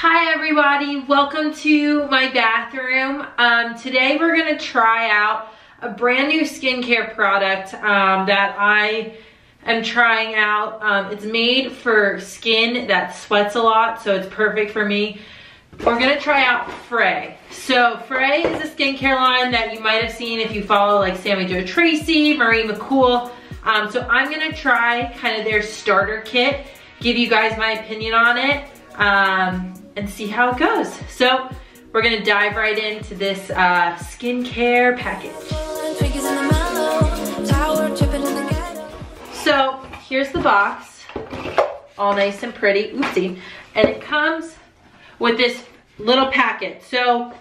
Hi everybody, welcome to my bathroom. Today we're gonna try out a brand new skincare product that I am trying out. It's made for skin that sweats a lot, so it's perfect for me. We're gonna try out FRÉ. So FRÉ is a skincare line that you might have seen if you follow like Sammy Jo Tracy, Marie McCool. So I'm gonna try kind of their starter kit, give you guys my opinion on it, and see how it goes. So we're gonna dive right into this skincare package. So here's the box, all nice and pretty, oopsie. And it comes with this little packet. So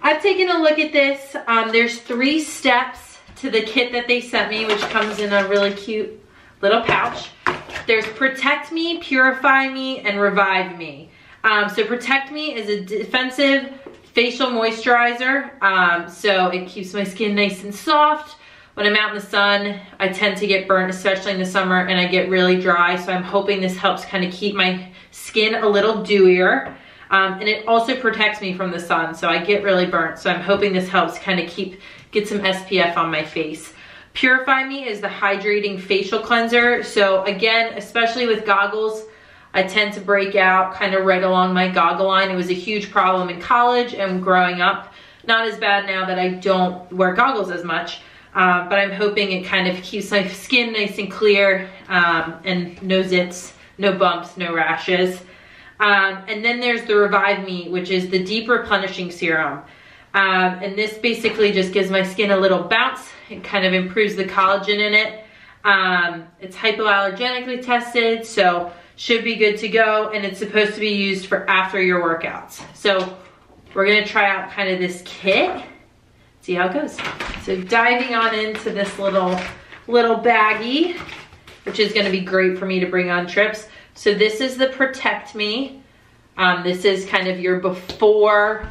I've taken a look at this. There's 3 steps to the kit that they sent me, which comes in a really cute little pouch. There's Protect Me, Purify Me, and Revive Me. So Protect Me is a defensive facial moisturizer. So it keeps my skin nice and soft. When I'm out in the sun, I tend to get burnt, especially in the summer, and I get really dry. So I'm hoping this helps kind of keep my skin a little dewier. And it also protects me from the sun, so I get really burnt. So I'm hoping this helps kind of get some SPF on my face. Purify Me is the hydrating facial cleanser. So again, especially with goggles, I tend to break out kind of right along my goggle line. It was a huge problem in college and growing up. Not as bad now that I don't wear goggles as much, but I'm hoping it kind of keeps my skin nice and clear, and no zits, no bumps, no rashes. And then there's the Revive Me, which is the deep replenishing serum. And this basically just gives my skin a little bounce. It kind of improves the collagen in it. It's hypoallergenically tested, so should be good to go. And it's supposed to be used for after your workouts. So we're gonna try out kind of this kit, see how it goes. So diving on into this little baggie, which is gonna be great for me to bring on trips. So this is the Protect Me. This is kind of your before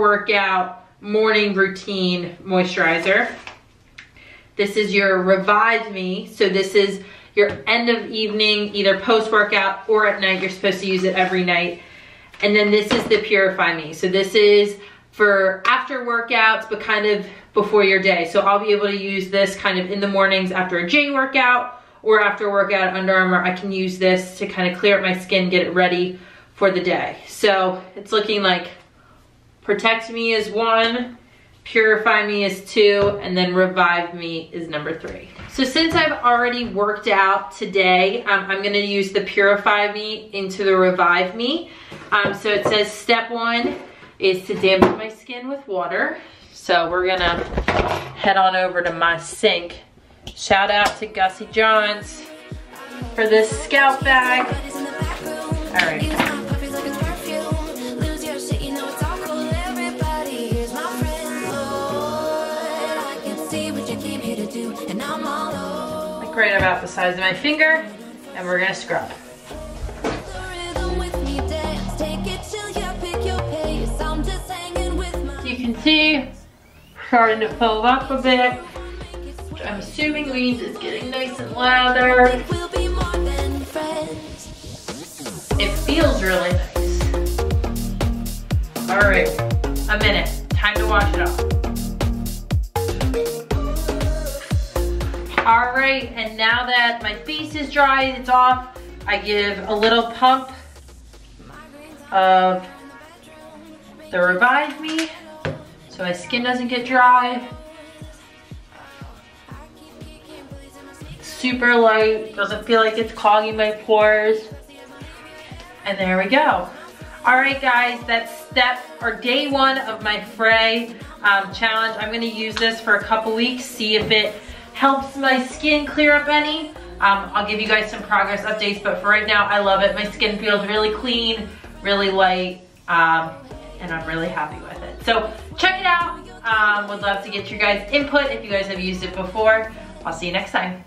workout morning routine moisturizer. This is your Revive Me. So this is your end of evening, either post-workout or at night. You're supposed to use it every night. And then this is the Purify Me. So this is for after workouts, but kind of before your day. So I'll be able to use this kind of in the mornings after a gym workout or after workout at Under Armour. I can use this to kind of clear up my skin, get it ready for the day. So it's looking like Protect Me is 1, Purify Me is 2, and then Revive Me is number 3. So since I've already worked out today, I'm gonna use the Purify Me into the Revive Me. So it says step 1 is to dampen my skin with water. So we're gonna head on over to my sink. Shout out to Gussy Johns for this scalp bag. All right. Right about the size of my finger, and we're gonna scrub. So you can see, starting to foam up a bit, which I'm assuming means it's getting nice and lather. It feels really nice. All right, a minute, time to wash it off. All right, and now that my face is dry, it's off, I give a little pump of the Revive Me so my skin doesn't get dry. It's super light, doesn't feel like it's clogging my pores. And there we go. All right guys, that's step or day 1 of my FRÉ challenge. I'm gonna use this for a couple weeks, see if it helps my skin clear up any. I'll give you guys some progress updates, but for right now, I love it. My skin feels really clean, really light, and I'm really happy with it. So check it out. Would love to get your guys' input if you guys have used it before. I'll see you next time.